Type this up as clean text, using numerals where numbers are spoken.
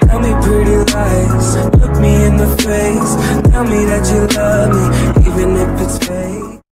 Tell me pretty lies, look me in the face, tell me that you love me.